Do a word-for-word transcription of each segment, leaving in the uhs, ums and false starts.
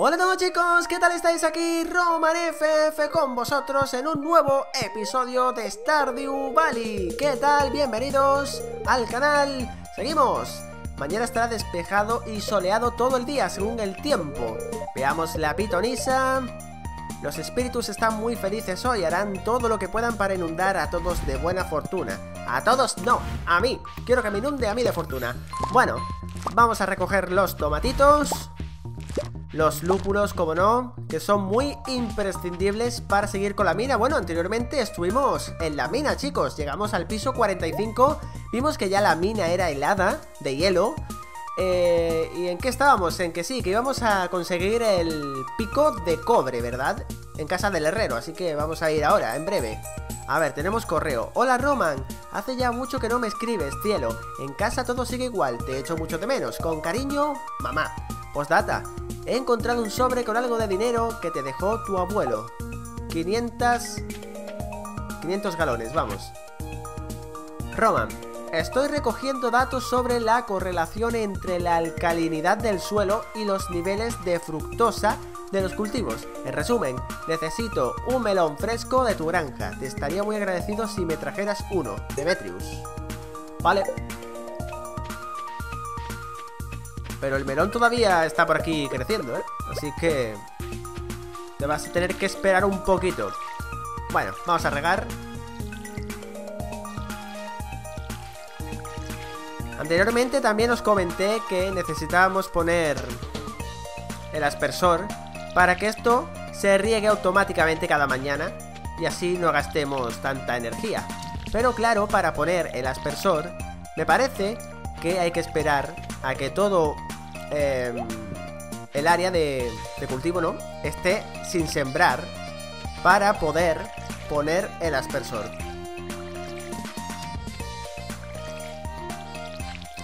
Hola a todos chicos, ¿qué tal estáis? Aquí Roman F F con vosotros en un nuevo episodio de Stardew Valley. ¿Qué tal? Bienvenidos al canal. Seguimos. Mañana estará despejado y soleado todo el día según el tiempo. Veamos la pitonisa. Los espíritus están muy felices hoy, harán todo lo que puedan para inundar a todos de buena fortuna. A todos no, a mí. Quiero que me inunde a mí de fortuna. Bueno, vamos a recoger los tomatitos. Los lúpulos, como no, que son muy imprescindibles para seguir con la mina. Bueno, anteriormente estuvimos en la mina, chicos. Llegamos al piso cuarenta y cinco. Vimos que ya la mina era helada, de hielo. Eh, ¿Y en qué estábamos? En que sí, que íbamos a conseguir el pico de cobre, ¿verdad? En casa del herrero, así que vamos a ir ahora, en breve. A ver, tenemos correo. Hola Roman, hace ya mucho que no me escribes, cielo. En casa todo sigue igual, te echo mucho de menos. Con cariño, mamá. Postdata, he encontrado un sobre con algo de dinero que te dejó tu abuelo. quinientos... quinientos galones, vamos. Roman, estoy recogiendo datos sobre la correlación entre la alcalinidad del suelo y los niveles de fructosa de los cultivos. En resumen, necesito un melón fresco de tu granja. Te estaría muy agradecido si me trajeras uno. Demetrius. Vale. Pero el melón todavía está por aquí creciendo, ¿eh? Así que te vas a tener que esperar un poquito. Bueno, vamos a regar. Anteriormente también os comenté que necesitábamos poner el aspersor para que esto se riegue automáticamente cada mañana y así no gastemos tanta energía. Pero claro, para poner el aspersor me parece que hay que esperar a que todo eh, el área de, de cultivo no esté sin sembrar para poder poner el aspersor.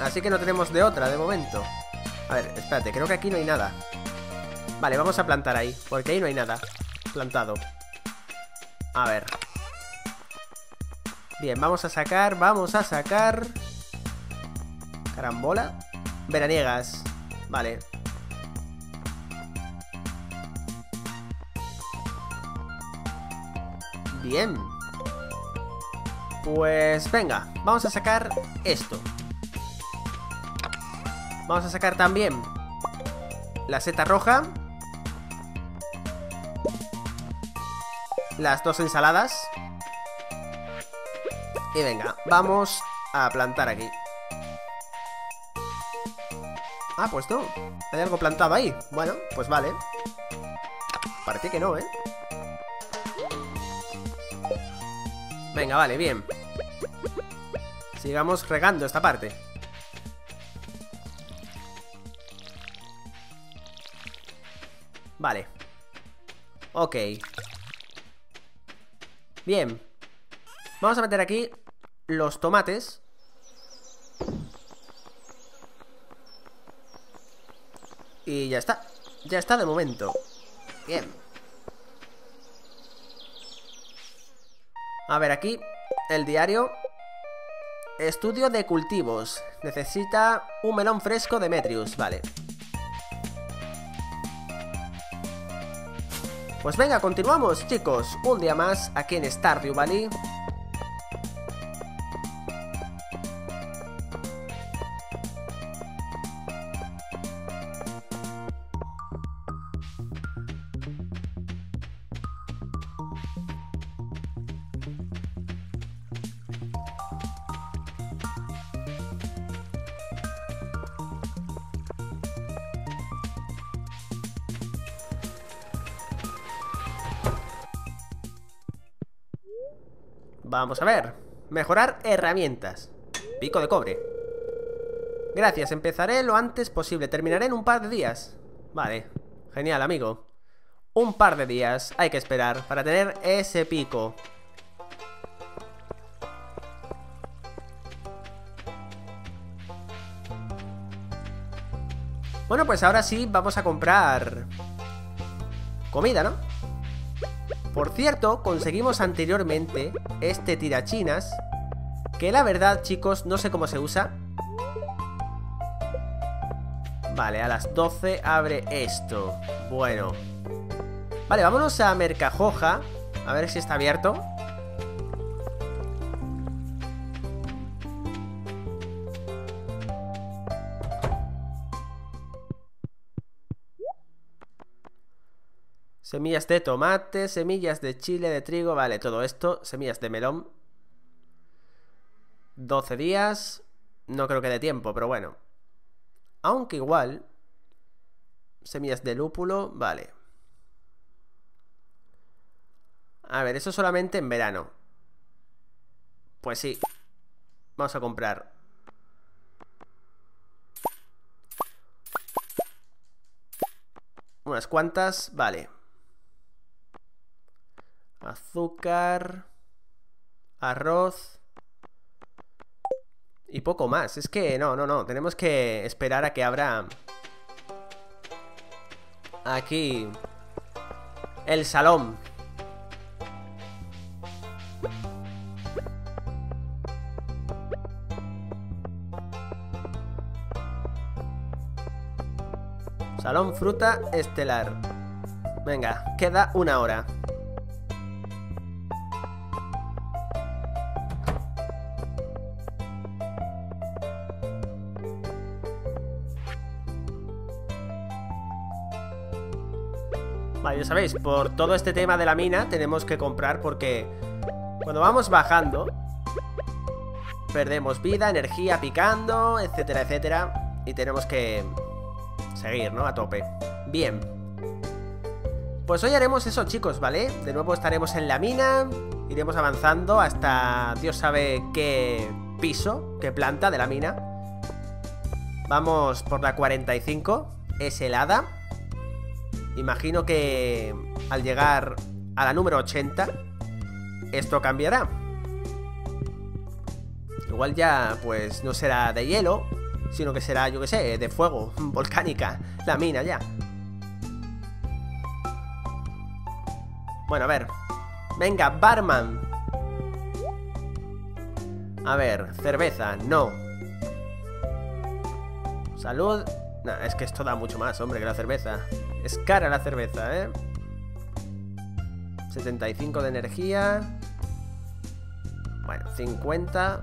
Así que no tenemos de otra de momento. A ver, espérate, creo que aquí no hay nada. Vale, vamos a plantar ahí, porque ahí no hay nada plantado. A ver. Bien, vamos a sacar, vamos a sacar. Carambola. Veraniegas, vale. Bien. Pues venga, vamos a sacar esto. Vamos a sacar también la seta roja. Las dos ensaladas. Y venga, vamos a plantar aquí. Ah, pues no, hay algo plantado ahí. Bueno, pues vale. Parece que no, ¿eh? Venga, vale, bien. Sigamos regando esta parte. Vale. Ok. Bien. Vamos a meter aquí los tomates. Y ya está, ya está de momento. Bien. A ver aquí, el diario. Estudio de cultivos. Necesita un melón fresco de Demetrius, vale. Pues venga, continuamos chicos. Un día más aquí en Stardew Valley. Vamos a ver. Mejorar herramientas. Pico de cobre. Gracias, empezaré lo antes posible. Terminaré en un par de días. Vale, genial, amigo. Un par de días hay que esperar para tener ese pico. Bueno, pues ahora sí vamos a comprar comida, ¿no? Por cierto, conseguimos anteriormente este tirachinas, que la verdad, chicos, no sé cómo se usa. Vale, a las doce abre esto. Bueno. Vale, vámonos a Mercajoja. A ver si está abierto. Semillas de tomate, semillas de chile, de trigo. Vale, todo esto, semillas de melón. doce días. No creo que dé tiempo, pero bueno. Aunque igual. Semillas de lúpulo, vale. A ver, eso solamente en verano. Pues sí. Vamos a comprar. Unas cuantas, vale. Azúcar. Arroz. Y poco más, es que no, no, no. Tenemos que esperar a que abra aquí el salón. Salón fruta estelar. Venga, queda una hora. Vale, ya sabéis, por todo este tema de la mina tenemos que comprar porque cuando vamos bajando perdemos vida, energía picando, etcétera, etcétera. Y tenemos que seguir, ¿no? A tope. Bien. Pues hoy haremos eso, chicos, ¿vale? De nuevo estaremos en la mina. Iremos avanzando hasta Dios sabe qué piso, qué planta de la mina. Vamos por la cuarenta y cinco. Es helada. Imagino que al llegar a la número ochenta esto cambiará. Igual ya, pues, no será de hielo, sino que será, yo qué sé, de fuego, volcánica, la mina ya. Bueno, a ver. Venga, barman. A ver, cerveza, no. Salud. Nah, es que esto da mucho más, hombre, que la cerveza. Es cara la cerveza, ¿eh? setenta y cinco de energía. Bueno, cincuenta.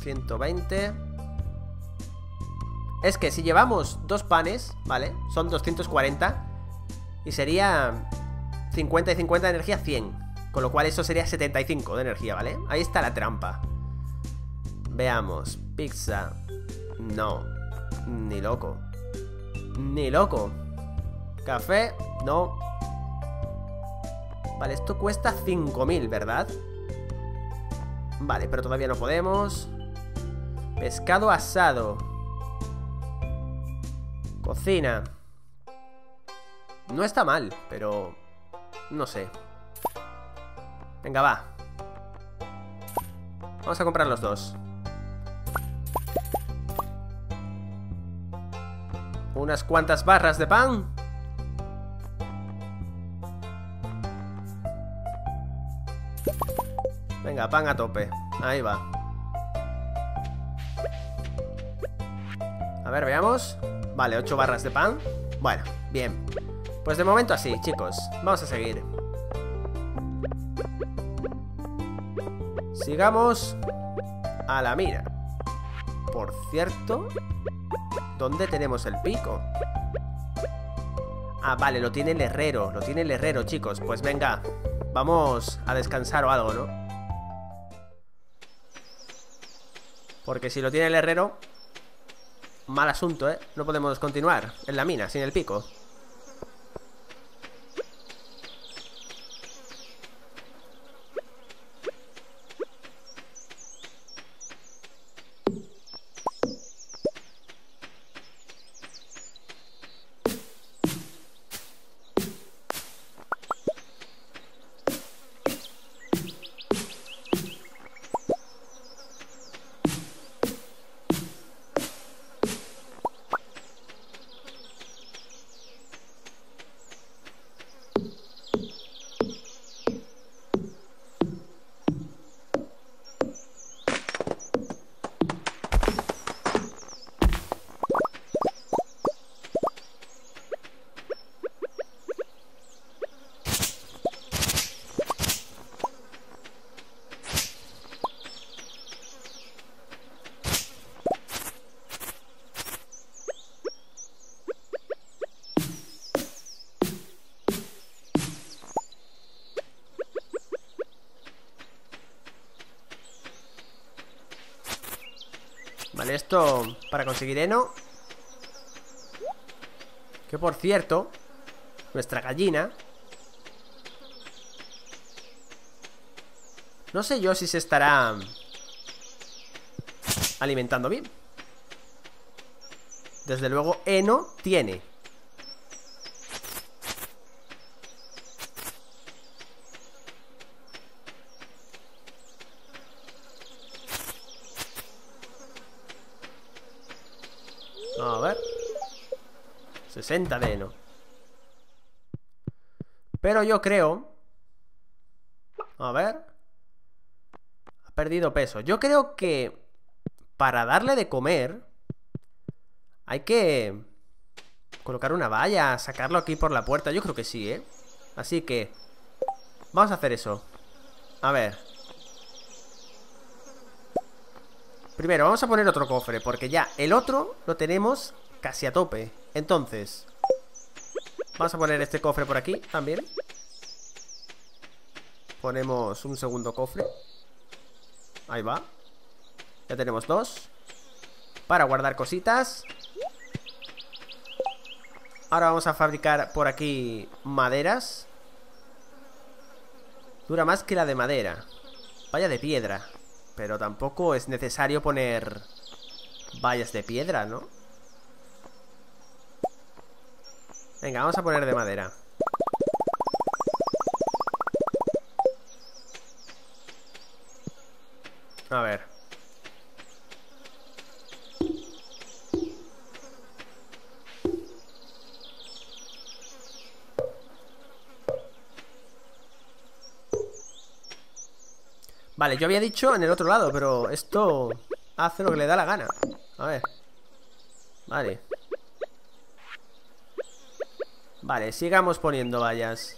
ciento veinte. Es que si llevamos dos panes, ¿vale? Son doscientos cuarenta. Y sería cincuenta y cincuenta de energía, cien. Con lo cual eso sería setenta y cinco de energía, ¿vale? Ahí está la trampa. Veamos. Pizza. No. Ni loco. Ni loco. Café. No. Vale, esto cuesta cinco mil, ¿verdad? Vale, pero todavía no podemos. Pescado asado. Cocina. No está mal, pero no sé. Venga, va. Vamos a comprar los dos. Unas cuantas barras de pan. Venga, pan a tope. Ahí va. A ver, veamos. Vale, ocho barras de pan. Bueno, bien. Pues de momento así, chicos. Vamos a seguir. Sigamos a la mina. Por cierto, ¿dónde tenemos el pico? Ah, vale, lo tiene el herrero. Lo tiene el herrero, chicos. Pues venga, vamos a descansar o algo, ¿no? Porque si lo tiene el herrero... Mal asunto, ¿eh? No podemos continuar en la mina sin el pico. Vale, esto para conseguir heno. Que por cierto, nuestra gallina, no sé yo si se estará alimentando bien. Desde luego, heno tiene. A ver, sesenta de heno. Pero yo creo, a ver, ha perdido peso. Yo creo que para darle de comer hay que colocar una valla, sacarlo aquí por la puerta. Yo creo que sí, ¿eh? Así que vamos a hacer eso. A ver, primero vamos a poner otro cofre, porque ya el otro lo tenemos casi a tope. Entonces vamos a poner este cofre por aquí también. Ponemos un segundo cofre. Ahí va. Ya tenemos dos para guardar cositas. Ahora vamos a fabricar por aquí maderas. Dura más que la de madera. Valla de piedra. Pero tampoco es necesario poner vallas de piedra, ¿no? Venga, vamos a poner de madera. A ver. Vale, yo había dicho en el otro lado, pero esto hace lo que le da la gana. A ver. Vale. Vale, sigamos poniendo vallas.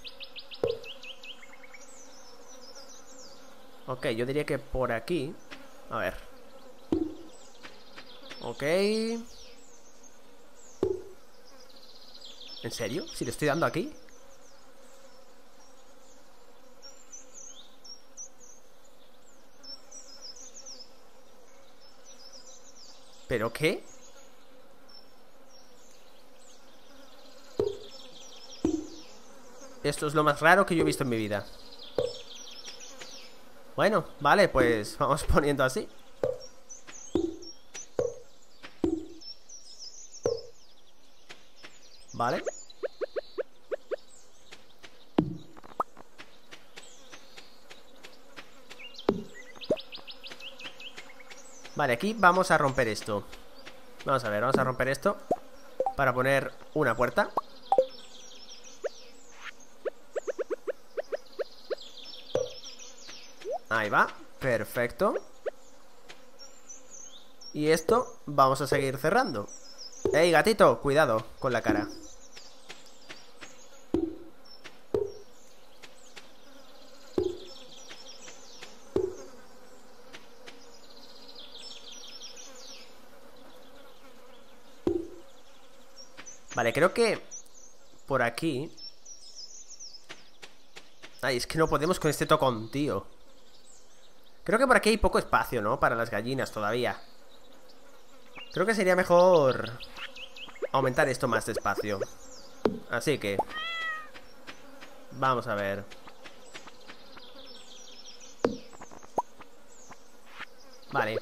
Ok, yo diría que por aquí. A ver. Ok. ¿En serio? ¿Si le estoy dando aquí? ¿Pero qué? Esto es lo más raro que yo he visto en mi vida. Bueno, vale, pues vamos poniendo así. Vale. Vale, aquí vamos a romper esto. Vamos a ver, vamos a romper esto para poner una puerta. Ahí va, perfecto. Y esto vamos a seguir cerrando. ¡Ey, gatito! Cuidado con la cara. Vale, creo que por aquí... Ay, es que no podemos con este tocón, tío. Creo que por aquí hay poco espacio, ¿no? Para las gallinas todavía. Creo que sería mejor aumentar esto más despacio. Así que vamos a ver. Vale.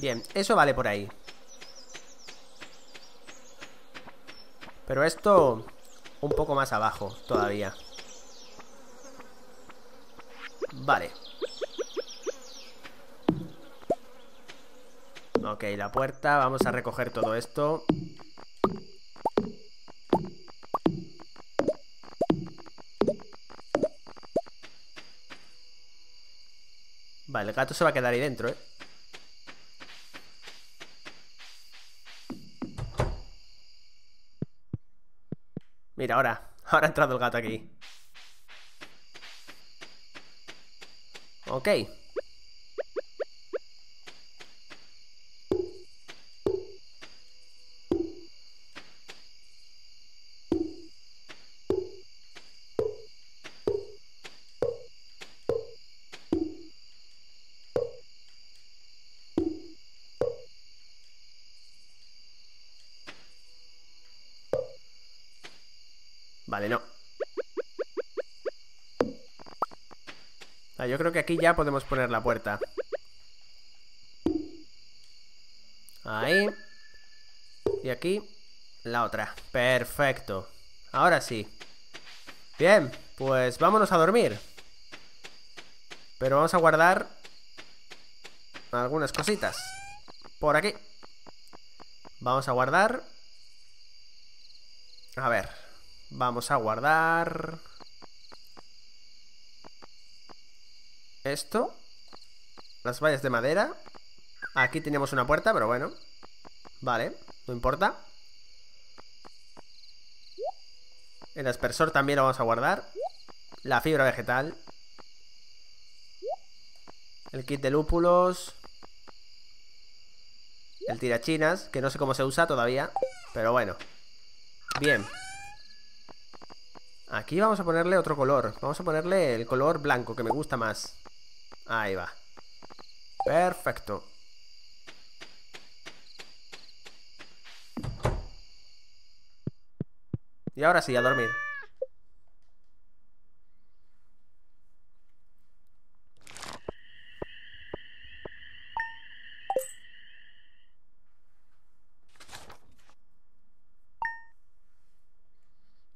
Bien, eso vale por ahí. Pero esto un poco más abajo todavía. Vale. Ok, la puerta. Vamos a recoger todo esto. Vale, el gato se va a quedar ahí dentro, ¿eh? Mira, ahora, ahora ha entrado el gato aquí. Ok. Vale, no. Ah, yo creo que aquí ya podemos poner la puerta. Ahí. Y aquí la otra. Perfecto. Ahora sí. Bien, pues vámonos a dormir. Pero vamos a guardar algunas cositas. Por aquí. Vamos a guardar. A ver. Vamos a guardar... Esto. Las vallas de madera. Aquí teníamos una puerta, pero bueno. Vale, no importa. El aspersor también lo vamos a guardar. La fibra vegetal. El kit de lúpulos. El tirachinas, que no sé cómo se usa todavía. Pero bueno. Bien. Aquí vamos a ponerle otro color. Vamos a ponerle el color blanco, que me gusta más. Ahí va. Perfecto. Y ahora sí, a dormir.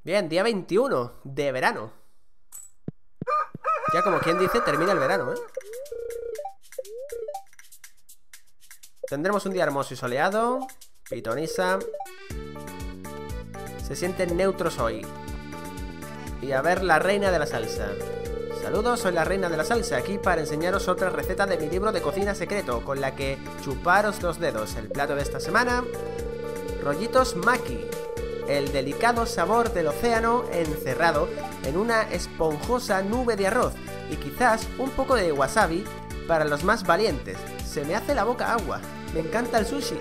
Bien, día veintiuno de verano. Ya como quien dice, termina el verano, ¿eh? Tendremos un día hermoso y soleado. Pitonisa. Se sienten neutros hoy. Y a ver la reina de la salsa. Saludos, soy la reina de la salsa, aquí para enseñaros otra receta de mi libro de cocina secreto, con la que chuparos los dedos. El plato de esta semana, rollitos maki. El delicado sabor del océano encerrado en una esponjosa nube de arroz. Y quizás un poco de wasabi para los más valientes. Se me hace la boca agua. Me encanta el sushi.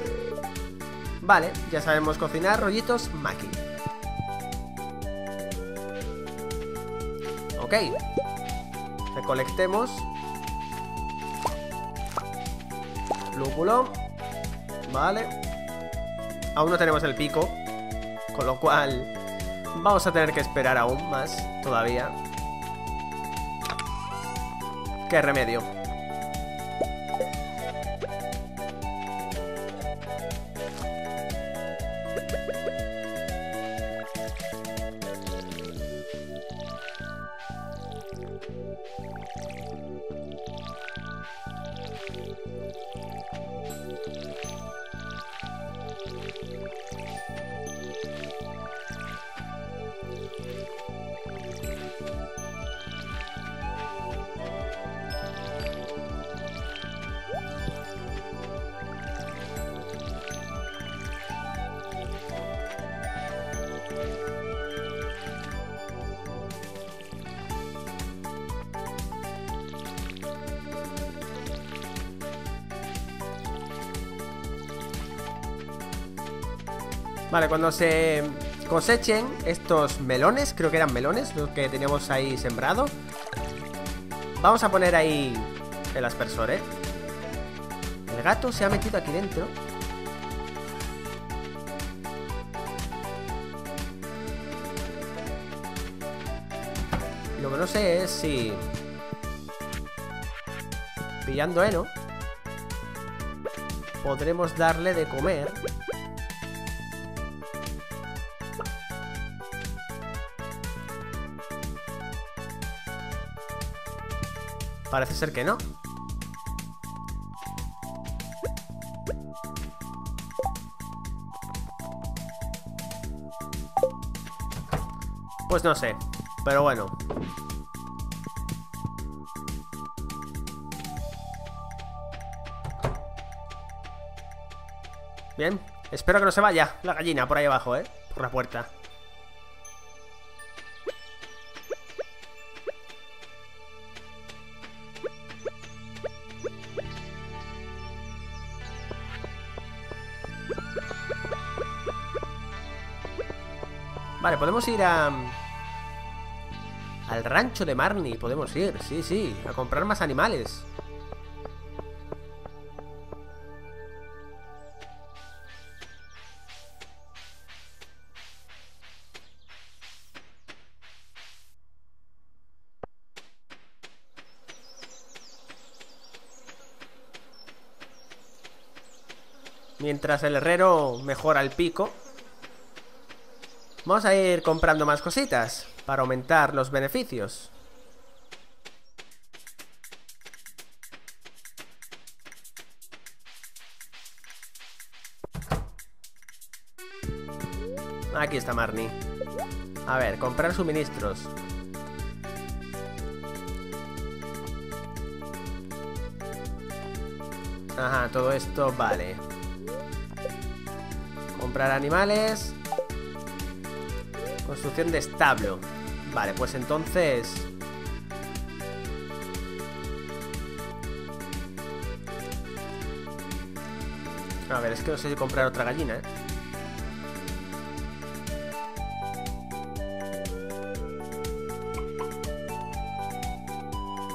Vale, ya sabemos cocinar rollitos maki. Ok. Recolectemos. Lúpulo. Vale. Aún no tenemos el pico, con lo cual vamos a tener que esperar aún más todavía. ¿Qué remedio? Vale, cuando se cosechen estos melones, creo que eran melones los que teníamos ahí sembrado, vamos a poner ahí el aspersor, ¿eh? El gato se ha metido aquí dentro. Lo que no sé es si... pillando heno podremos darle de comer... Parece ser que no. Pues no sé, pero bueno. Bien, espero que no se vaya la gallina por ahí abajo, ¿eh? Por la puerta. Vale, podemos ir a... al rancho de Marnie, podemos ir, sí, sí, a comprar más animales. mientras el herrero mejora el pico, vamos a ir comprando más cositas para aumentar los beneficios. Aquí está Marnie. A ver, comprar suministros. Ajá, todo esto, vale. Comprar animales. Construcción de establo. Vale, pues entonces... A ver, es que no sé si comprar otra gallina, ¿eh?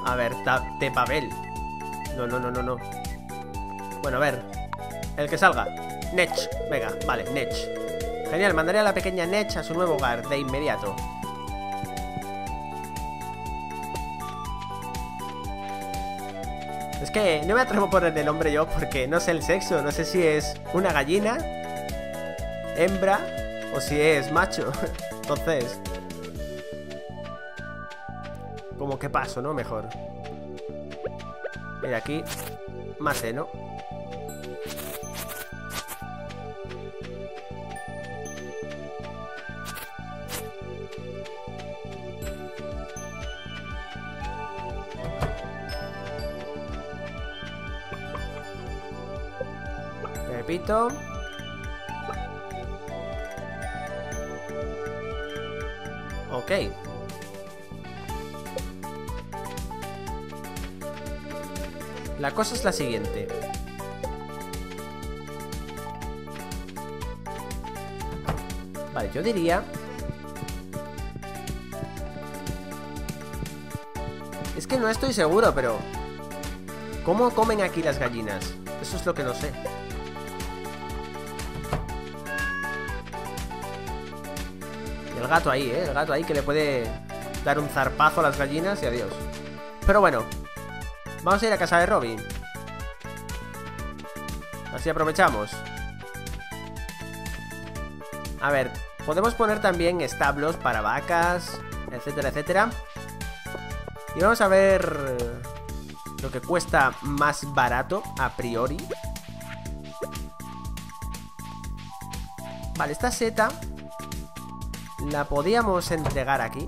A ver, de papel. No, no, no, no, no. Bueno, a ver. El que salga. Nech. Venga, vale, Nech. Genial, mandaré a la pequeña Nech a su nuevo hogar de inmediato. Es que no me atrevo a ponerle nombre yo porque no sé el sexo. No sé si es una gallina, hembra o si es macho. Entonces... Como que paso, ¿no? Mejor. Mira, aquí... Más seno. Repito. Ok. La cosa es la siguiente. Vale, yo diría... Es que no estoy seguro, pero... ¿Cómo comen aquí las gallinas? Eso es lo que no sé. Y el gato ahí, ¿eh? El gato ahí que le puede dar un zarpazo a las gallinas y adiós. Pero bueno... Vamos a ir a casa de Robin. Así aprovechamos. A ver, podemos poner también establos para vacas, etcétera, etcétera. Y vamos a ver lo que cuesta más barato a priori. Vale, esta seta la podíamos entregar aquí,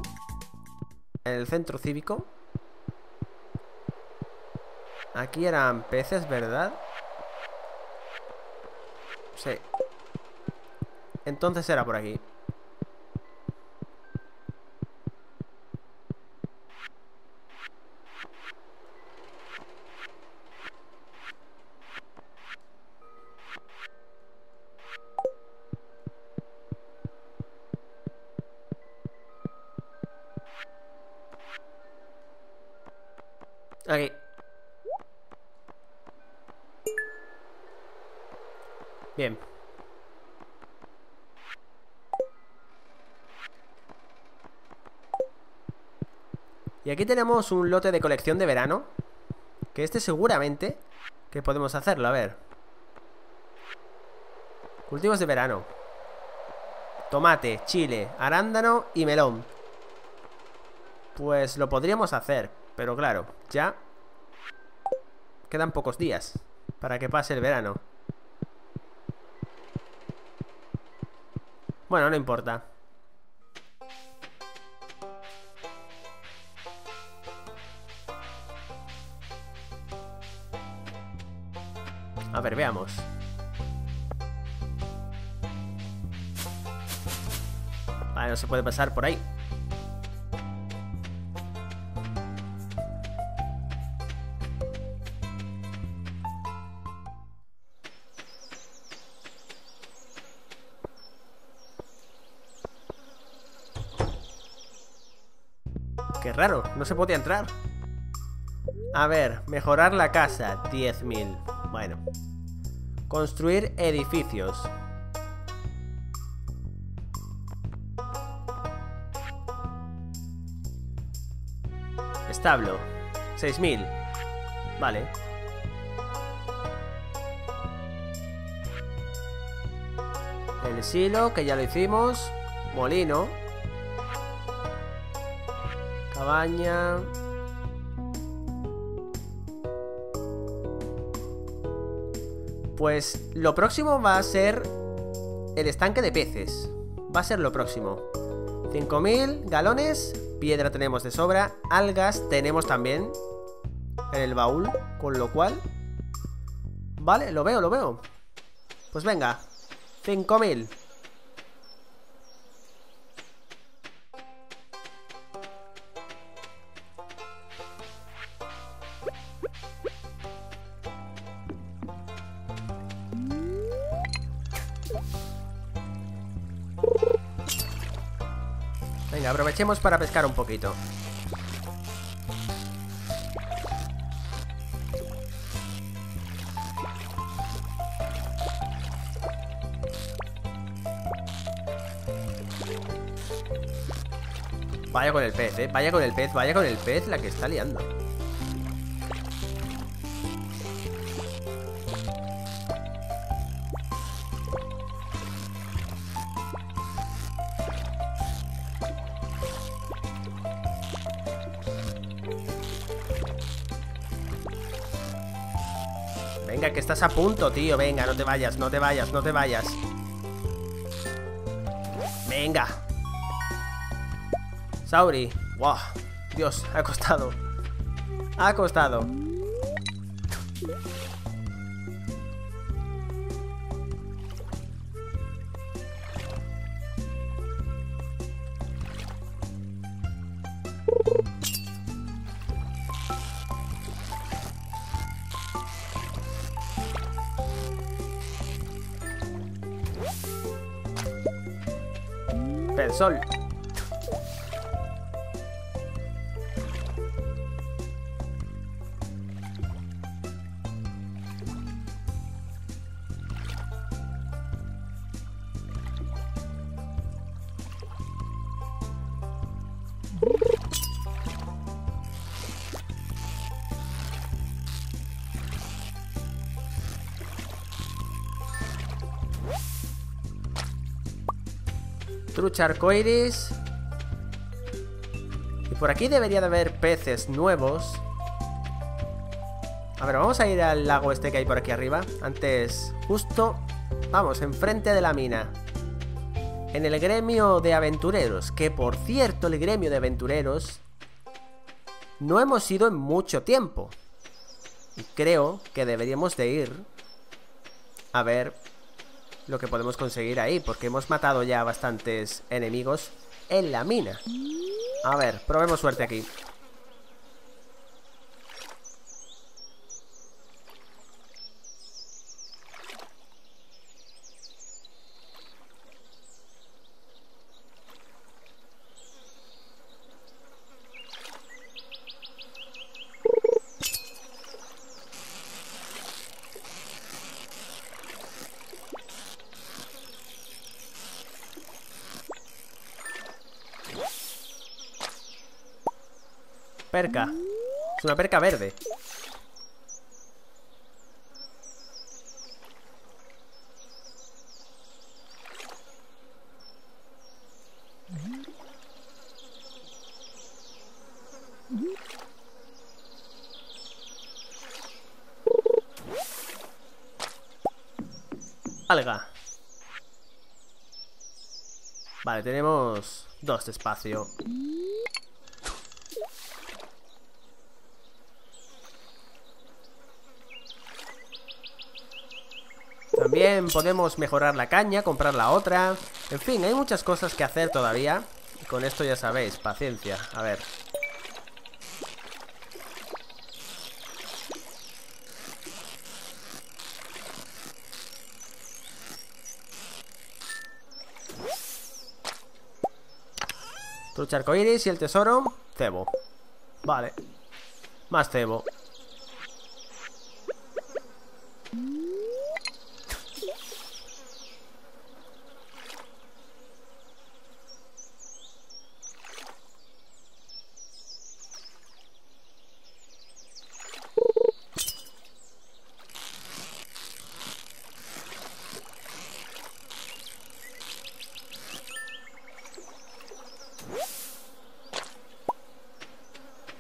en el centro cívico. Aquí eran peces, ¿verdad? Sí. Entonces era por aquí. Aquí. Bien. Y aquí tenemos un lote de colección de verano. Que este seguramente que podemos hacerlo, a ver. Cultivos de verano. Tomate, chile, arándano y melón. Pues lo podríamos hacer, pero claro, ya quedan pocos días para que pase el verano. Bueno, no importa. A ver, veamos. Vale, no se puede pasar por ahí. Qué raro, no se podía entrar. A ver, mejorar la casa, diez mil. Bueno. Construir edificios. Establo, seis mil. Vale. El silo, que ya lo hicimos. Molino. Cabaña. Pues lo próximo va a ser el estanque de peces. Va a ser lo próximo. cinco mil galones. Piedra tenemos de sobra. Algas tenemos también en el baúl. Con lo cual... Vale, lo veo, lo veo. Pues venga, cinco mil. Venga, aprovechemos para pescar un poquito. Vaya con el pez, eh. Vaya con el pez, vaya con el pez la que está liando. Venga, que estás a punto, tío. Venga, no te vayas, no te vayas, no te vayas. Venga. Sauri, wow, Dios, ha costado. Ha costado. Pensol. Trucha arcoiris. Y por aquí debería de haber peces nuevos. A ver, vamos a ir al lago este que hay por aquí arriba. Antes, justo, vamos, enfrente de la mina. En el gremio de aventureros. Que por cierto, el gremio de aventureros no hemos ido en mucho tiempo. Y creo que deberíamos de ir a ver lo que podemos conseguir ahí, porque hemos matado ya bastantes enemigos en la mina. A ver, probemos suerte aquí. Perca. Es una perca verde. Alga. Vale, tenemos dos de espacio. También podemos mejorar la caña, comprar la otra. En fin, hay muchas cosas que hacer todavía. Y con esto ya sabéis, paciencia. A ver. Trucha arcoiris y el tesoro. Cebo. Vale. Más cebo.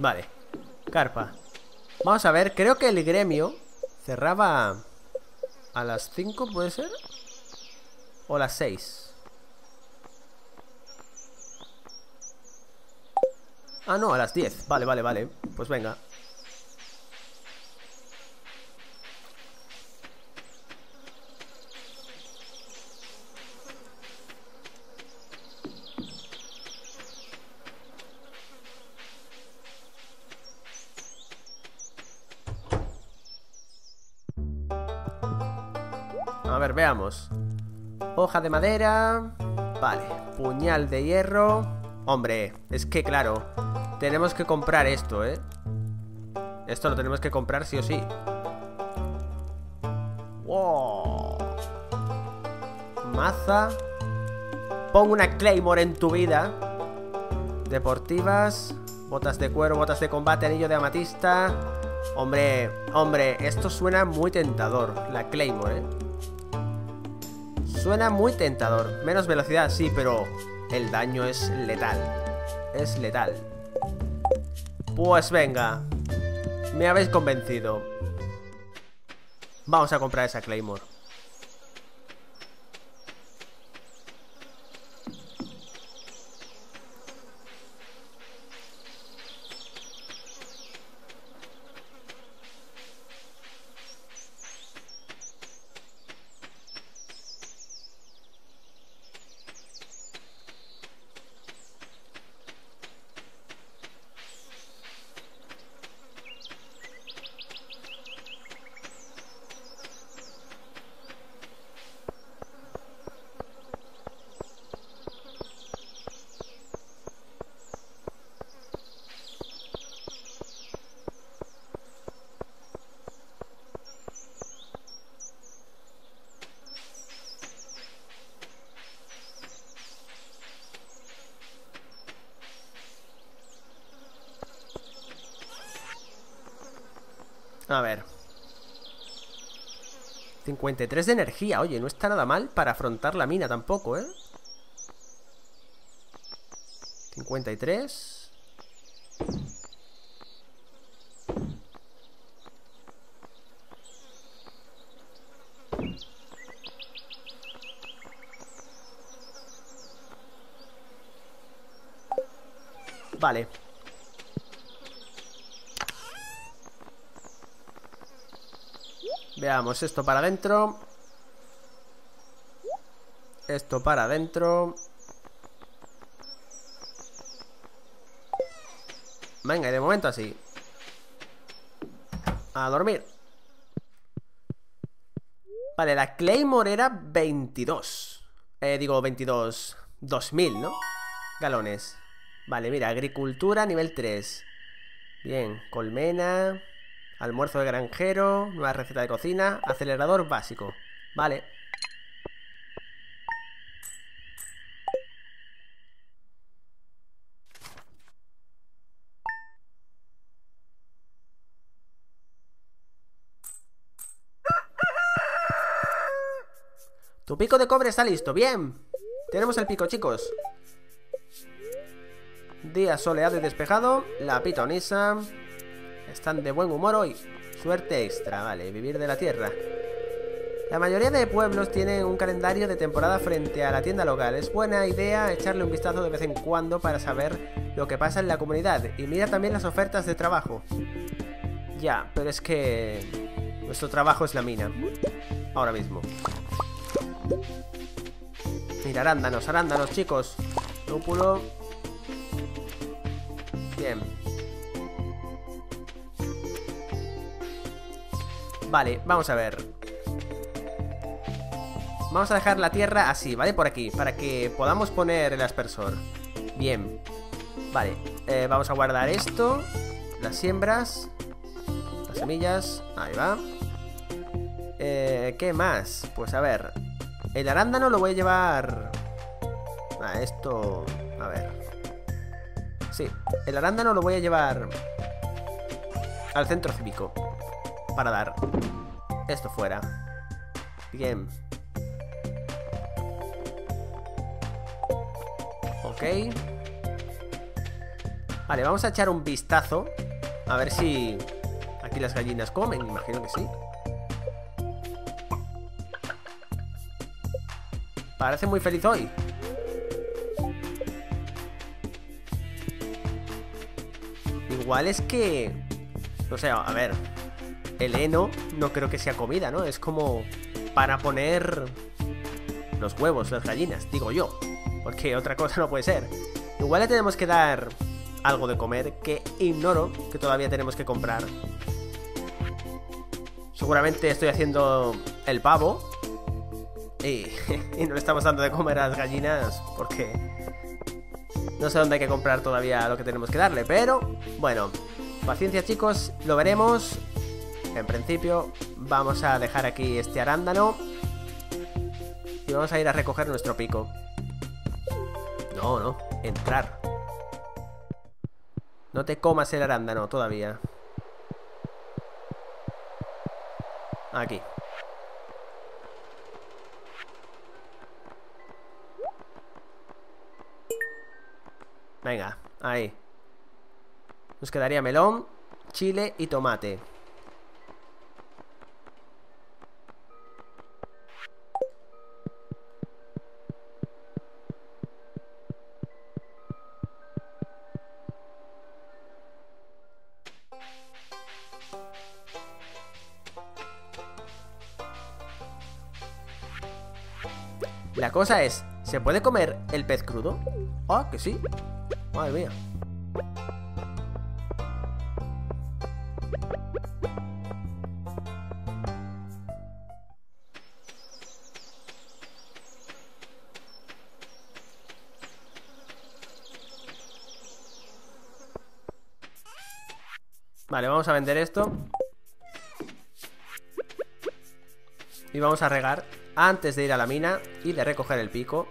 Vale, carpa. Vamos a ver, creo que el gremio cerraba a las cinco, ¿puede ser? O las seis. Ah, no, a las diez. Vale, vale, vale. Pues venga. A ver, veamos. Hoja de madera. Vale, puñal de hierro. Hombre, es que claro, tenemos que comprar esto, ¿eh? Esto lo tenemos que comprar sí o sí. Wow. Maza. Pon una Claymore en tu vida. Deportivas. Botas de cuero, botas de combate, anillo de amatista. Hombre, hombre, esto suena muy tentador. La Claymore, ¿eh? Suena muy tentador. Menos velocidad, sí, pero el daño es letal. Es letal. Pues venga. Me habéis convencido. Vamos a comprar esa Claymore. A ver, cincuenta y tres de energía, oye, no está nada mal para afrontar la mina tampoco, ¿eh? cincuenta y tres. Vale. Veamos, esto para adentro. Esto para adentro. Venga, y de momento así. A dormir. Vale, la Claymore era veintidós. Eh, digo veintidós. dos mil, ¿no? Galones. Vale, mira, agricultura nivel tres. Bien, colmena. Almuerzo de granjero, nueva receta de cocina, acelerador básico. Vale. Tu pico de cobre está listo, bien. Tenemos el pico, chicos. Día soleado y despejado. La pitonisa. Están de buen humor hoy. Suerte extra, vale, vivir de la tierra. La mayoría de pueblos tienen un calendario de temporada frente a la tienda local. Es buena idea echarle un vistazo de vez en cuando para saber lo que pasa en la comunidad. Y mira también las ofertas de trabajo. Ya, pero es que nuestro trabajo es la mina. Ahora mismo. Mira, arándanos, arándanos, chicos. Lúpulo. Bien. Vale, vamos a ver. Vamos a dejar la tierra así, ¿vale? Por aquí, para que podamos poner el aspersor. Bien. Vale, eh, vamos a guardar esto. Las siembras. Las semillas, ahí va. eh, ¿Qué más? Pues a ver. El arándano lo voy a llevar a esto. A ver. Sí, el arándano lo voy a llevar al centro cívico para dar esto fuera. Bien. Ok. Vale, vamos a echar un vistazo. A ver si aquí las gallinas comen, imagino que sí. Parece muy feliz hoy. Igual es que... No sé, a ver... El heno no creo que sea comida, ¿no? Es como para poner los huevos, las gallinas, digo yo. Porque otra cosa no puede ser. Igual le tenemos que dar algo de comer que ignoro, que todavía tenemos que comprar. Seguramente estoy haciendo el pavo y, y no le estamos dando de comer a las gallinas porque no sé dónde hay que comprar todavía lo que tenemos que darle. Pero bueno, paciencia chicos, lo veremos. En principio vamos a dejar aquí este arándano y vamos a ir a recoger nuestro pico. No, no, entrar. No te comas el arándano todavía. Aquí. Venga, ahí. Nos quedaría melón, chile y tomate. La cosa es, ¿se puede comer el pez crudo? Ah, que sí. Madre mía. Vale, vamos a vender esto. Y vamos a regar antes de ir a la mina y de recoger el pico.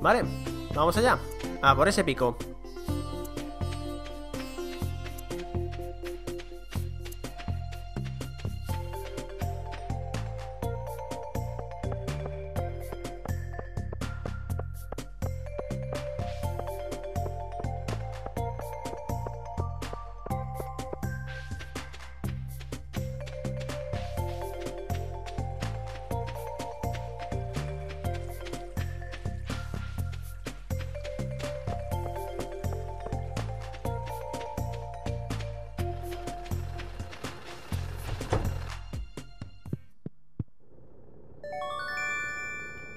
Vale, vamos allá. A por ese pico.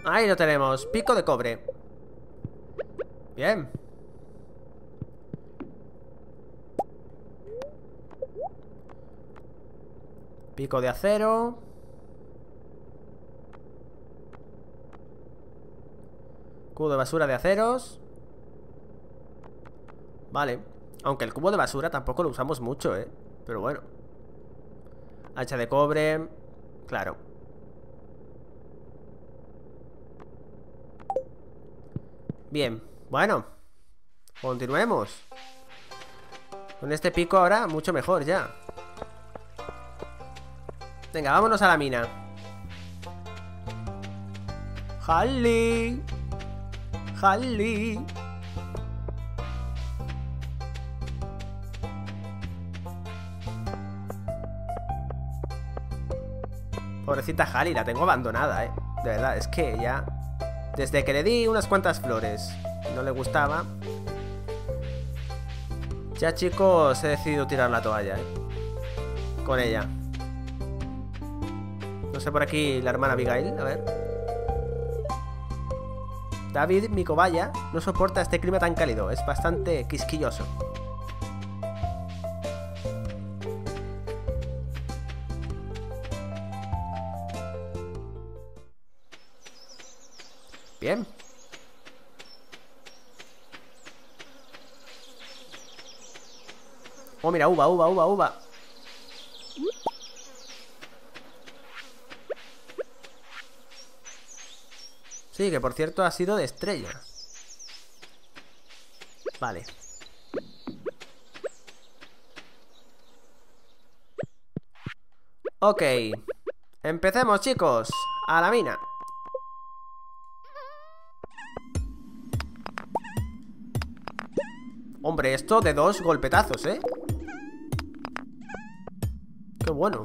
Ahí lo tenemos, pico de cobre. Bien. Pico de acero. Cubo de basura de aceros. Vale, aunque el cubo de basura tampoco lo usamos mucho, eh. Pero bueno. Hacha de cobre. Claro. Bien, bueno, continuemos. Con este pico ahora mucho mejor ya. Venga, vámonos a la mina. ¡Jali! ¡Jali! Pobrecita Jali, la tengo abandonada, eh. De verdad, es que ya... Desde que le di unas cuantas flores, no le gustaba. Ya chicos, he decidido tirar la toalla, ¿eh? Con ella. No sé por aquí la hermana Abigail, a ver. David, mi cobaya, no soporta este clima tan cálido, es bastante quisquilloso. Bien. Oh, mira, uva, uva, uva, uva. Sí, que por cierto ha sido de estrella. Vale. Ok. Empecemos, chicos. A la mina. Hombre, esto de dos golpetazos, ¿eh? Qué bueno.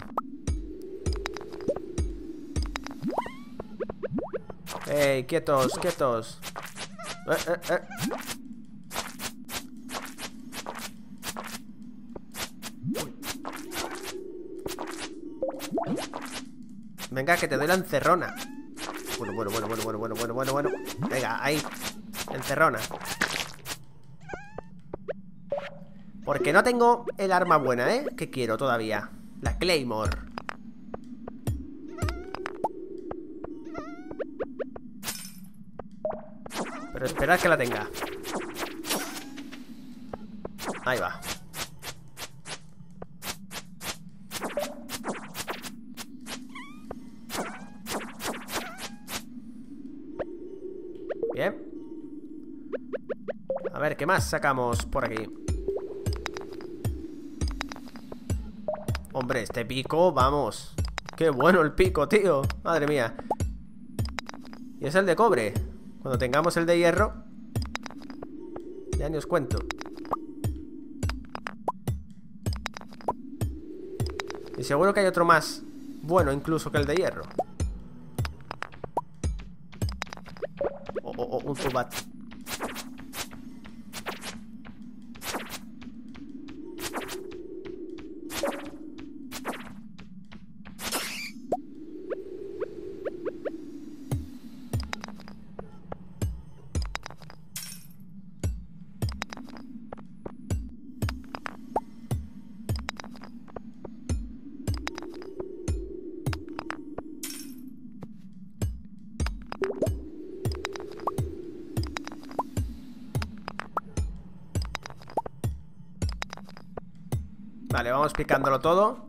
Ey, quietos, quietos. Eh, eh, eh. Venga, que te doy la encerrona. Bueno, bueno, bueno, bueno, bueno, bueno, bueno, bueno, bueno. Venga, ahí. Encerrona. Porque no tengo el arma buena, ¿eh? Que quiero todavía. La Claymore. Pero esperad que la tenga. Ahí va. Bien. A ver, ¿qué más sacamos por aquí? Hombre, este pico, vamos. Qué bueno el pico, tío. Madre mía. Y es el de cobre. Cuando tengamos el de hierro, ya ni os cuento. Y seguro que hay otro más bueno incluso que el de hierro. Oh, oh, oh, un zubat. Vale, vamos picándolo todo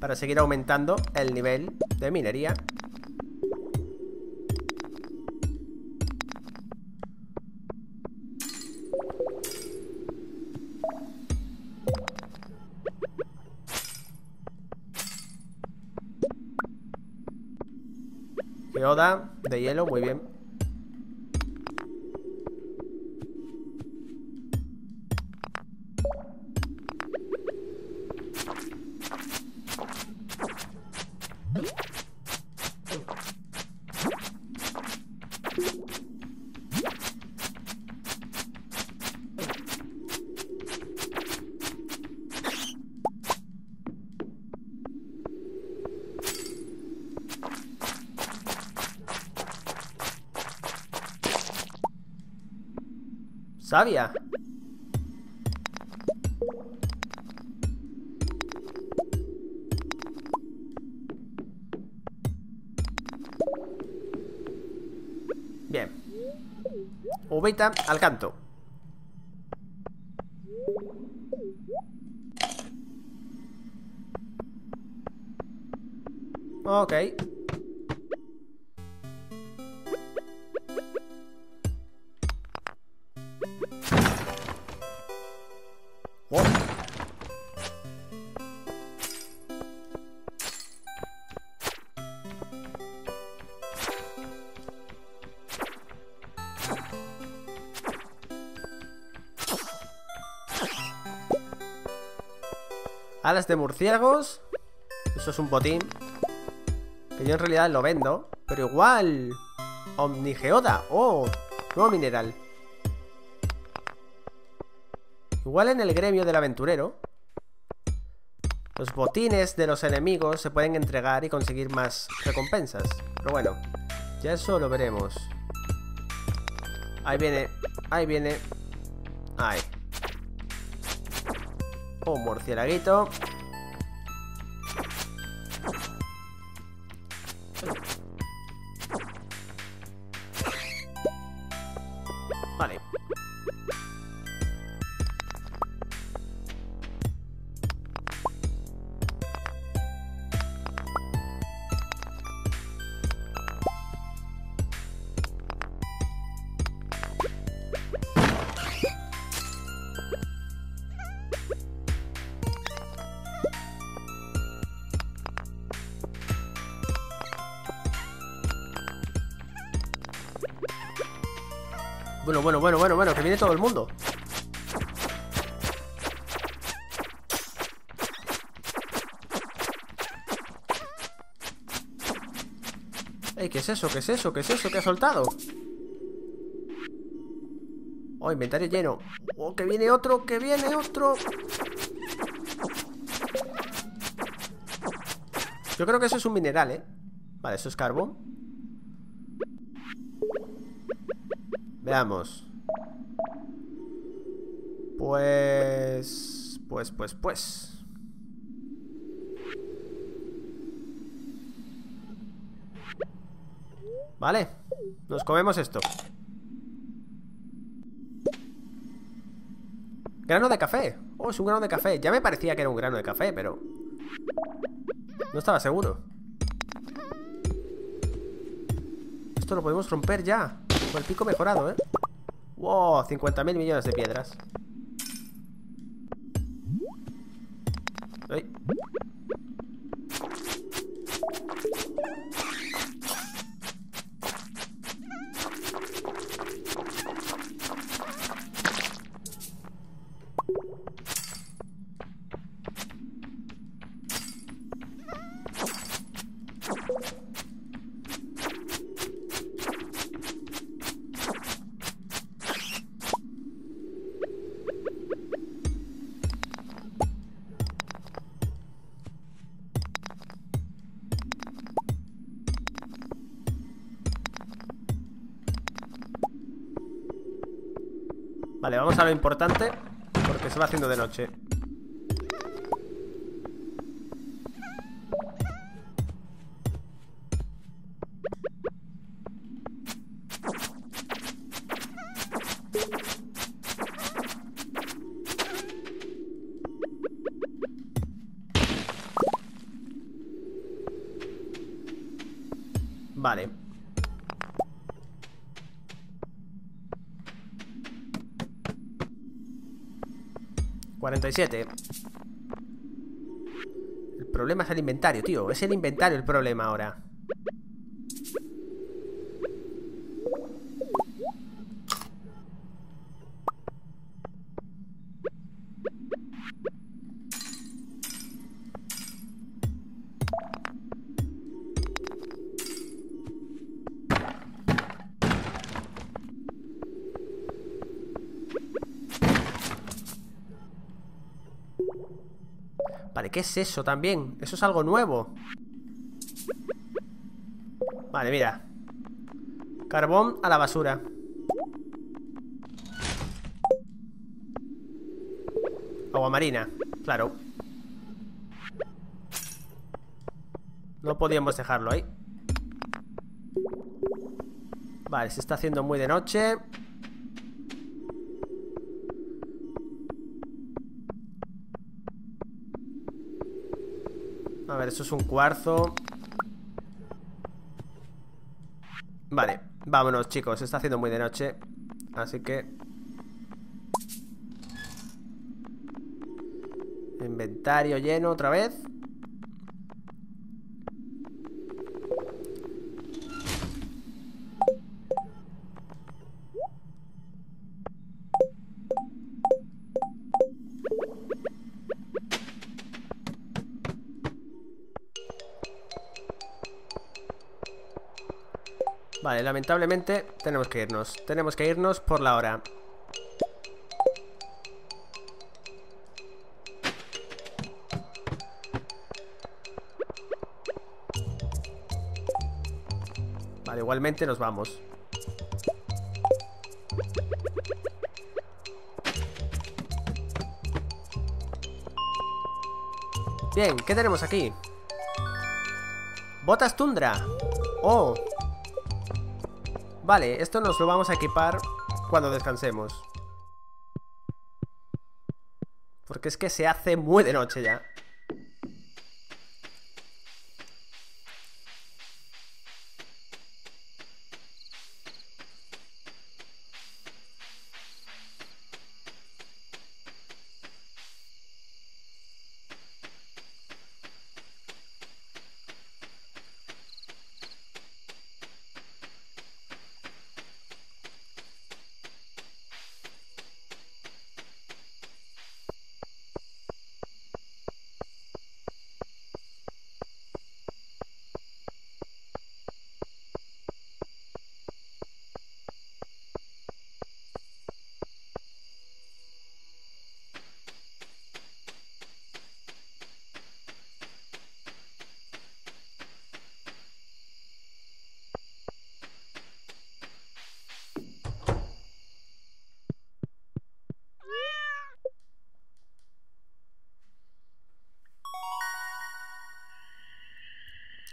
para seguir aumentando el nivel de minería. Geoda de hielo, muy bien. Sabia. Bien. Uvita al canto. Ok. Alas de murciélagos. Eso es un botín que yo en realidad lo vendo. Pero igual. Omnigeoda. Oh, nuevo mineral. Igual en el gremio del aventurero los botines de los enemigos se pueden entregar y conseguir más recompensas. Pero bueno, ya eso lo veremos. Ahí viene. Ahí viene. Ahí. Un murciélaguito. Vale. Bueno, bueno, bueno, bueno, bueno, que viene todo el mundo. Ey, ¿qué es eso? ¿Qué es eso? ¿Qué es eso que ha soltado? Oh, inventario lleno. Oh, que viene otro, que viene otro. Yo creo que eso es un mineral, ¿eh? Vale, eso es carbón. Veamos. Pues... Pues, pues, pues vale, nos comemos esto. Grano de café. Oh, es un grano de café. Ya me parecía que era un grano de café, pero no estaba seguro. Esto lo podemos romper ya. El pico mejorado, ¿eh? Wow, cincuenta mil millones de piedras. Ay. Vale, vamos a lo importante, porque se va haciendo de noche. Vale. cuarenta y siete. El problema es el inventario, tío. Es el inventario el problema ahora. Vale, ¿qué es eso también? Eso es algo nuevo. Vale, mira. Carbón a la basura. Agua marina, claro. No podíamos dejarlo ahí. Vale, se está haciendo muy de noche. A ver, eso es un cuarzo. Vale, vámonos, chicos. Se está haciendo muy de noche, así que inventario lleno otra vez. Vale, lamentablemente tenemos que irnos. Tenemos que irnos por la hora. Vale, igualmente nos vamos. Bien, ¿qué tenemos aquí? Botas tundra. Oh. Vale, esto nos lo vamos a equipar cuando descansemos. Porque es que se hace muy de noche ya.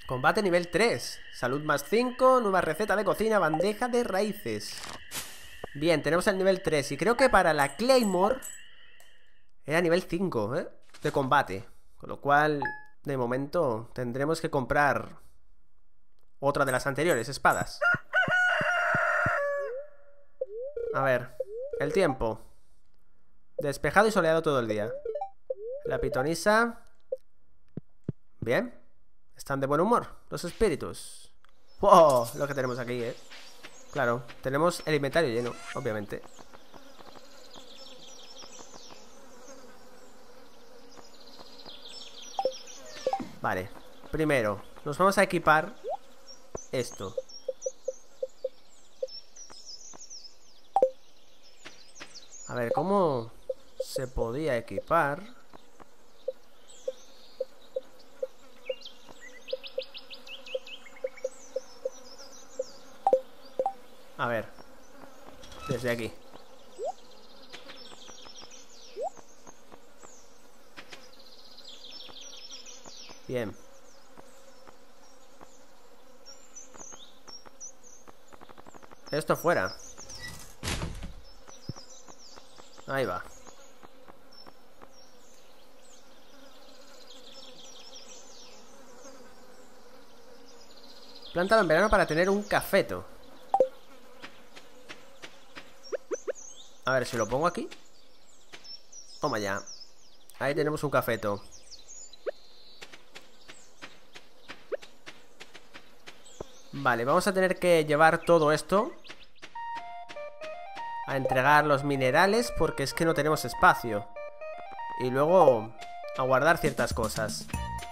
Combate nivel tres, salud más cinco, nueva receta de cocina, bandeja de raíces. Bien, tenemos el nivel tres. Y creo que para la Claymore era nivel cinco, ¿eh? De combate. Con lo cual, de momento, tendremos que comprar otra de las anteriores espadas. A ver, el tiempo. Despejado y soleado todo el día. La pitonisa. Bien. Están de buen humor, los espíritus. ¡Wow! Lo que tenemos aquí, ¿eh? Claro, tenemos el inventario lleno, obviamente. Vale, primero nos vamos a equipar esto. A ver, ¿cómo se podía equipar? A ver, desde aquí. Bien. Esto fuera. Ahí va. Plantado en verano para tener un cafeto. A ver, si lo pongo aquí. Toma ya. Ahí tenemos un cafeto. Vale, vamos a tener que llevar todo esto a entregar los minerales, porque es que no tenemos espacio. Y luego a guardar ciertas cosas.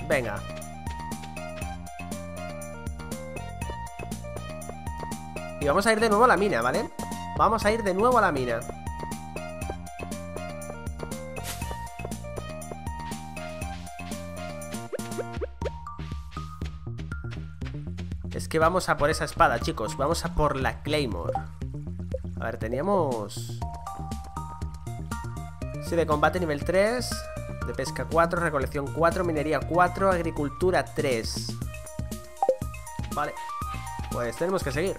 Venga. Y vamos a ir de nuevo a la mina, ¿vale? Vamos a ir de nuevo a la mina. Es que vamos a por esa espada, chicos. Vamos a por la Claymore. A ver, teníamos... Sí, de combate nivel tres. De pesca cuatro, recolección cuatro, minería cuatro, agricultura tres. Vale. Pues tenemos que seguir.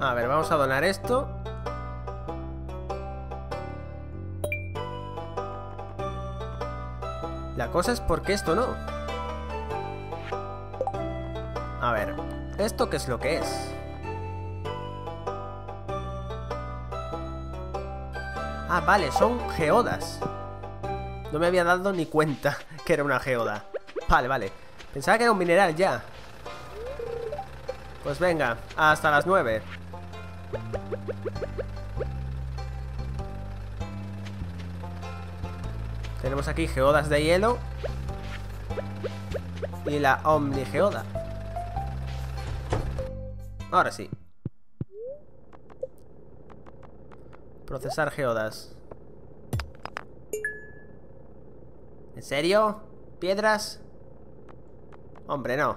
A ver, vamos a donar esto. La cosa es porque esto no. A ver, ¿esto qué es lo que es? Ah, vale, son geodas. No me había dado ni cuenta que era una geoda. Vale, vale. Pensaba que era un mineral ya. Pues venga, hasta las nueve. Tenemos aquí geodas de hielo. Y la omnigeoda. Ahora sí. Procesar geodas. ¿En serio? ¿Piedras? Hombre, no.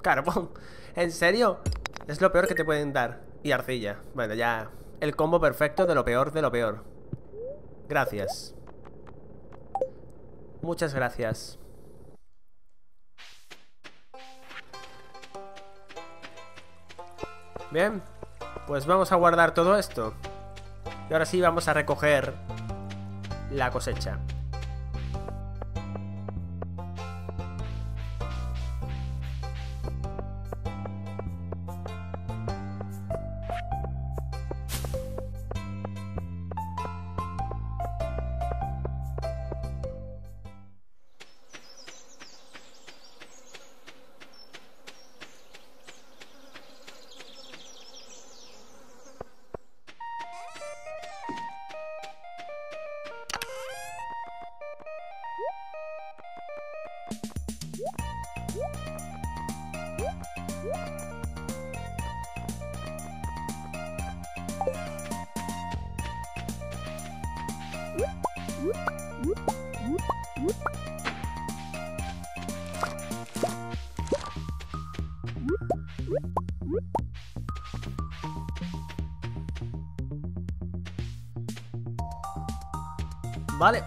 Carbón. ¿En serio? Es lo peor que te pueden dar. Y arcilla. Bueno, ya. El combo perfecto de lo peor de lo peor. Gracias. Muchas gracias. Bien. Pues vamos a guardar todo esto. Y ahora sí vamos a recoger la cosecha. Vale.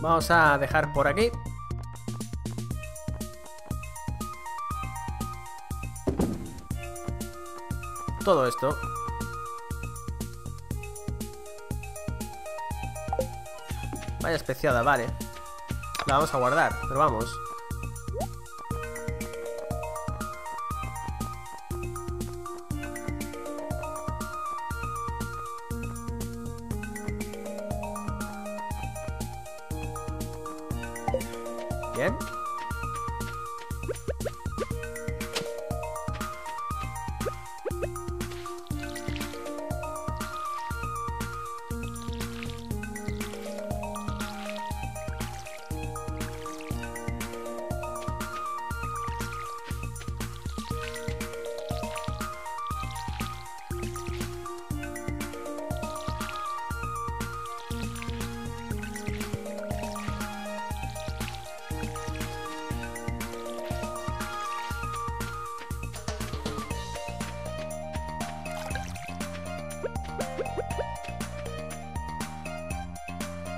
Vamos a dejar por aquí. Todo esto. Vaya especiada, vale. La vamos a guardar, pero vamos. Bien.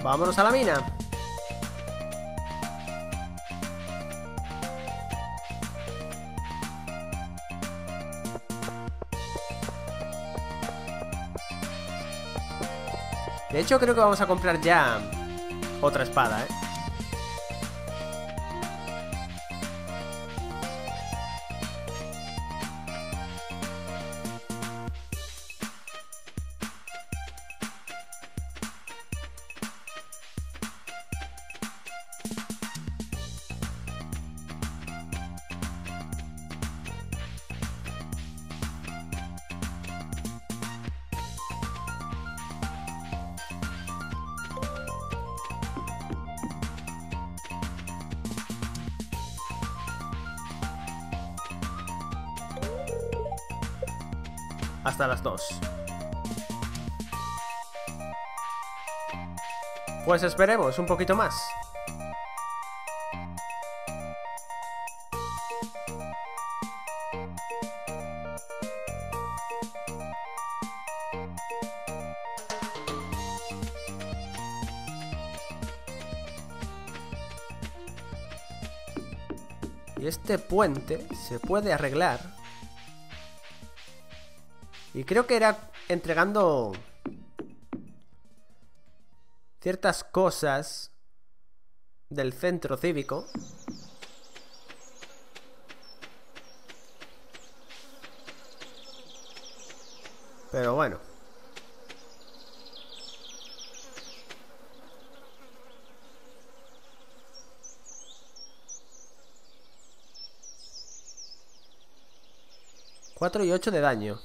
Vámonos a la mina. De hecho, creo que vamos a comprar ya otra espada, ¿eh? Hasta las dos. Pues esperemos un poquito más. Y este puente se puede arreglar. Y creo que era entregando ciertas cosas del centro cívico. Pero bueno. cuatro y ocho de daño.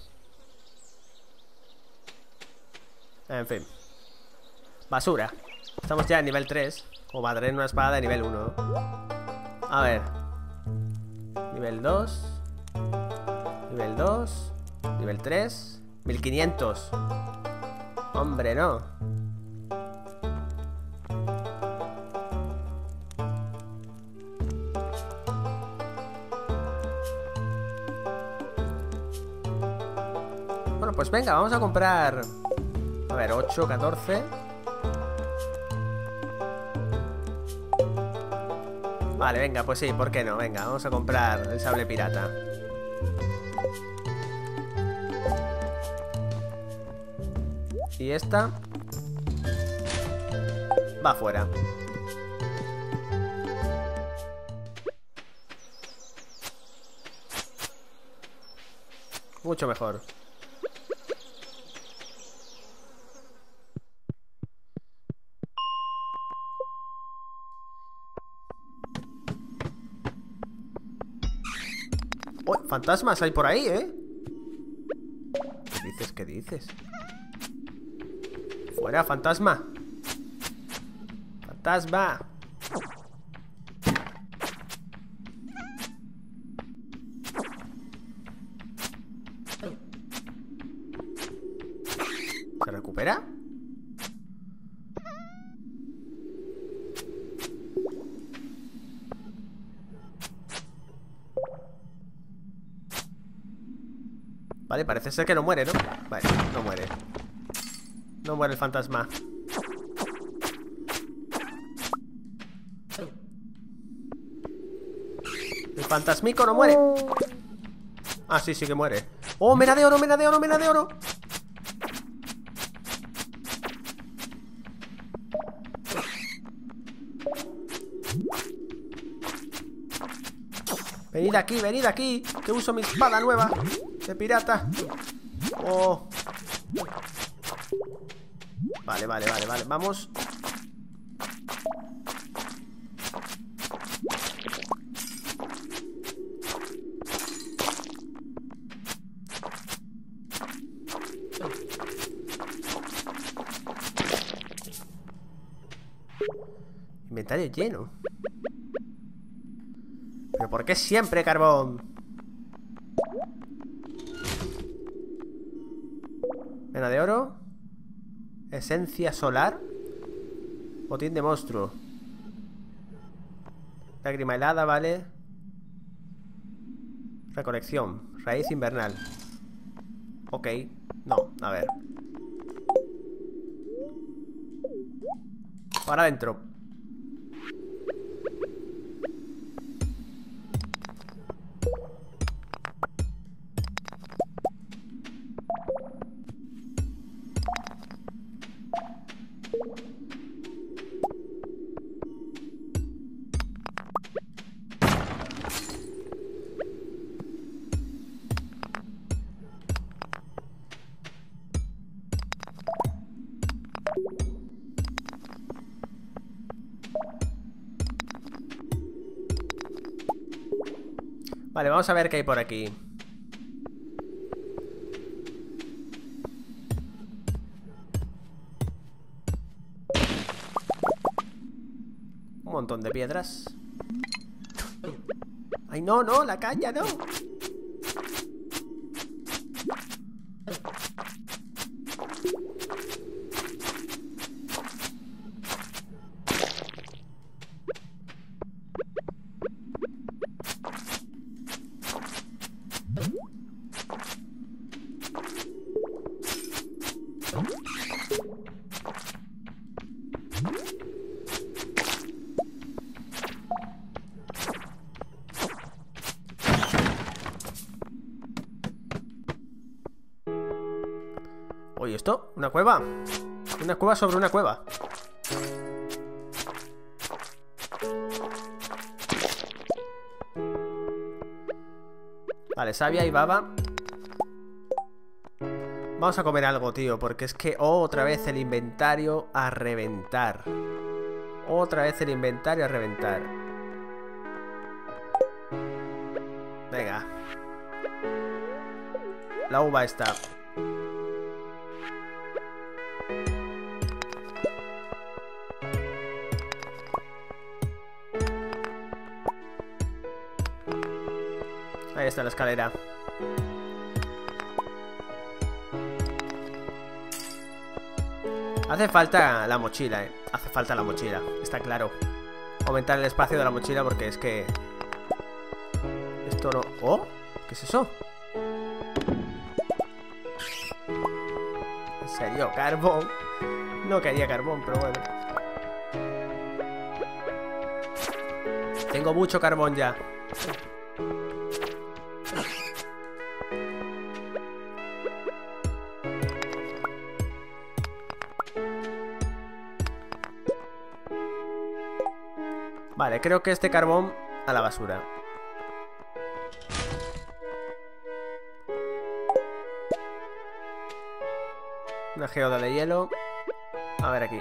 En fin. Basura. Estamos ya en nivel tres. O va a tener una espada de nivel uno. A ver. Nivel dos. Nivel dos. Nivel tres. mil quinientos. Hombre, no. Bueno, pues venga, vamos a comprar... A ver, ocho, catorce. Vale, venga, pues sí, ¿por qué no? Venga, vamos a comprar el sable pirata. Y esta va fuera. Mucho mejor. Oh, fantasmas hay por ahí, ¿eh? ¿Qué dices? ¿Qué dices? Fuera, fantasma. Fantasma. ¿Se recupera? Vale, parece ser que no muere, ¿no? Vale, no muere. No muere el fantasma. El fantasmico no muere. Ah, sí, sí que muere. ¡Oh, mena de oro, mena de oro, mena de oro! Venid aquí, venid aquí, que uso mi espada nueva de pirata. Oh... Vale, vale, vale, vale, vamos. Inventario lleno. ¿Pero por qué siempre carbón? Vena de oro. Esencia solar. Botín de monstruo. Lágrima helada, vale. Recolección. Raíz invernal. Ok. No, a ver. Para adentro. Vale, vamos a ver qué hay por aquí. Un montón de piedras. Ay, no, no, la caña, no. Oye, ¿esto? ¿Una cueva? Una cueva sobre una cueva. Vale, savia y baba. Vamos a comer algo, tío, porque es que otra vez el inventario a reventar. Otra vez el inventario a reventar. Venga. La uva está. Ahí está la escalera. Hace falta la mochila, eh. Hace falta la mochila, está claro. Aumentar el espacio de la mochila porque es que... Esto no... ¡Oh! ¿Qué es eso? ¿En serio? ¿Carbón? No quería carbón, pero bueno. Tengo mucho carbón ya. Vale, creo que este carbón a la basura. Una geoda de hielo. A ver aquí.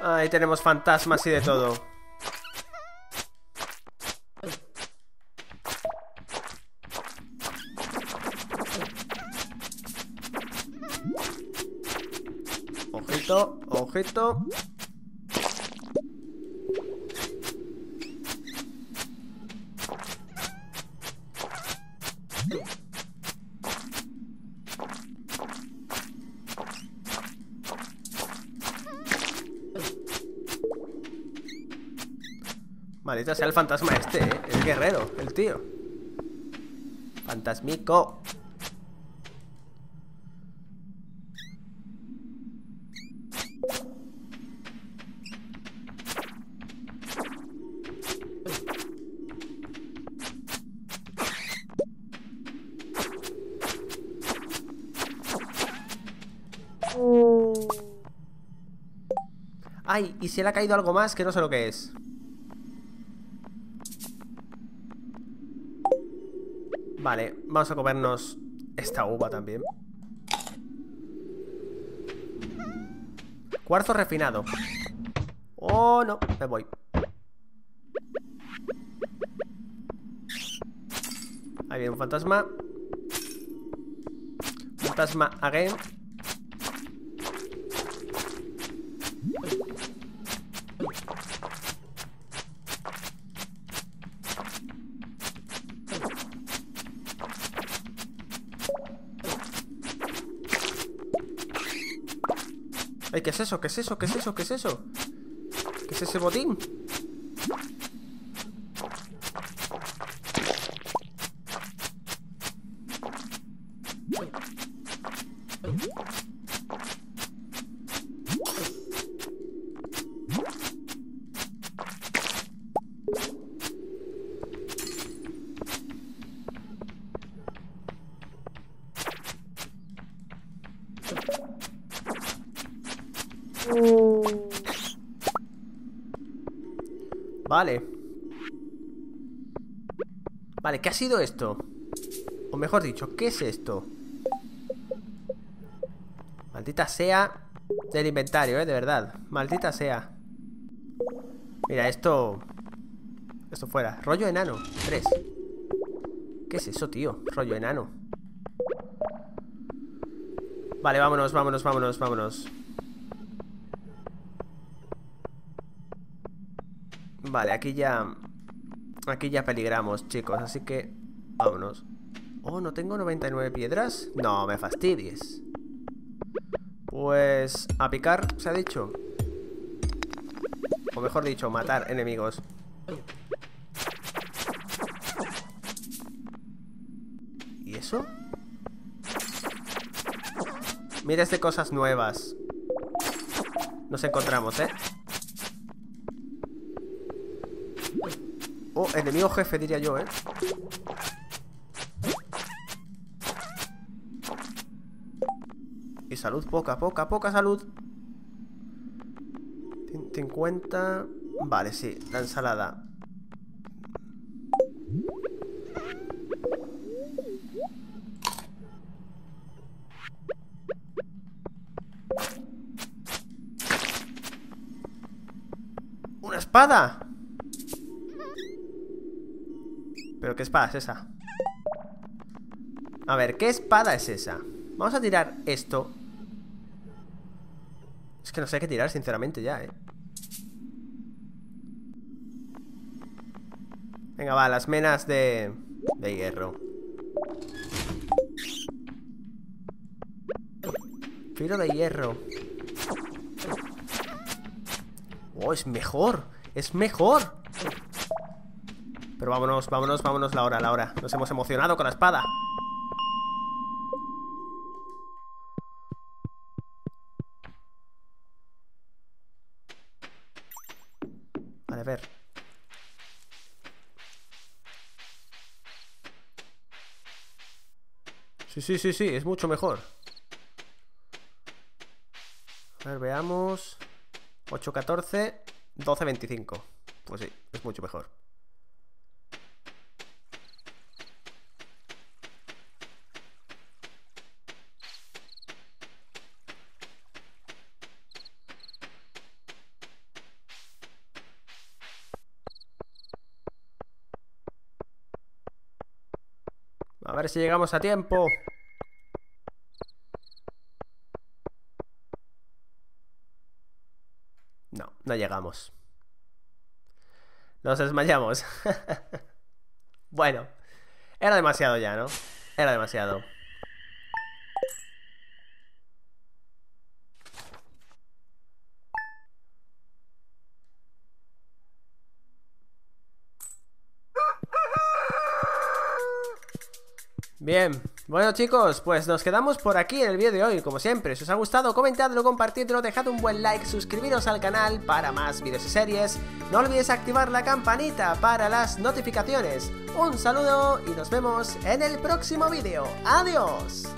Ahí tenemos fantasmas y de todo. Ojito, ojito. Maldita sea el fantasma este, ¿eh? El guerrero, el tío. Fantasmico. Ay, y se le ha caído algo más que no sé lo que es. Vale, vamos a comernos esta uva también. Cuarzo refinado. Oh, no, me voy. Ahí viene un fantasma. Fantasma again. Ay, ¿qué es eso? ¿Qué es eso? ¿Qué es eso? ¿Qué es eso? ¿Qué es ese botín? Vale. Vale, ¿qué ha sido esto? O mejor dicho, ¿qué es esto? Maldita sea del inventario, eh, de verdad. Maldita sea. Mira, esto... Esto fuera. Rollo enano, tres. ¿Qué es eso, tío? Rollo enano. Vale, vámonos, vámonos, vámonos, vámonos. Vale, aquí ya... Aquí ya peligramos, chicos, así que... Vámonos. Oh, ¿no tengo noventa y nueve piedras? No, me fastidies. Pues... A picar, se ha dicho. O mejor dicho, matar enemigos. ¿Y eso? Miles de cosas nuevas. Nos encontramos, ¿eh? Oh, enemigo jefe, diría yo, ¿eh? Y salud, poca, poca, poca salud. Ten en cuenta... Vale, sí, la ensalada. espada. ¿Pero qué espada es esa? A ver, ¿qué espada es esa? Vamos a tirar esto. Es que no sé qué tirar, sinceramente, ya, eh. Venga, va, las menas de... de hierro. Filo de hierro. Oh, es mejor. Es mejor. Pero vámonos, vámonos, vámonos la hora, la hora. Nos hemos emocionado con la espada. Vale, a ver. Sí, sí, sí, sí, es mucho mejor. A ver, veamos. ocho, catorce, doce, veinticinco. Pues sí, es mucho mejor. A ver si llegamos a tiempo. No, no llegamos. Nos desmayamos. Bueno, era demasiado ya, ¿no? Era demasiado. Bien, bueno chicos, pues nos quedamos por aquí en el vídeo de hoy, como siempre. Si os ha gustado, comentadlo, compartidlo, dejad un buen like, suscribiros al canal para más vídeos y series. No olvides activar la campanita para las notificaciones. Un saludo y nos vemos en el próximo vídeo. ¡Adiós!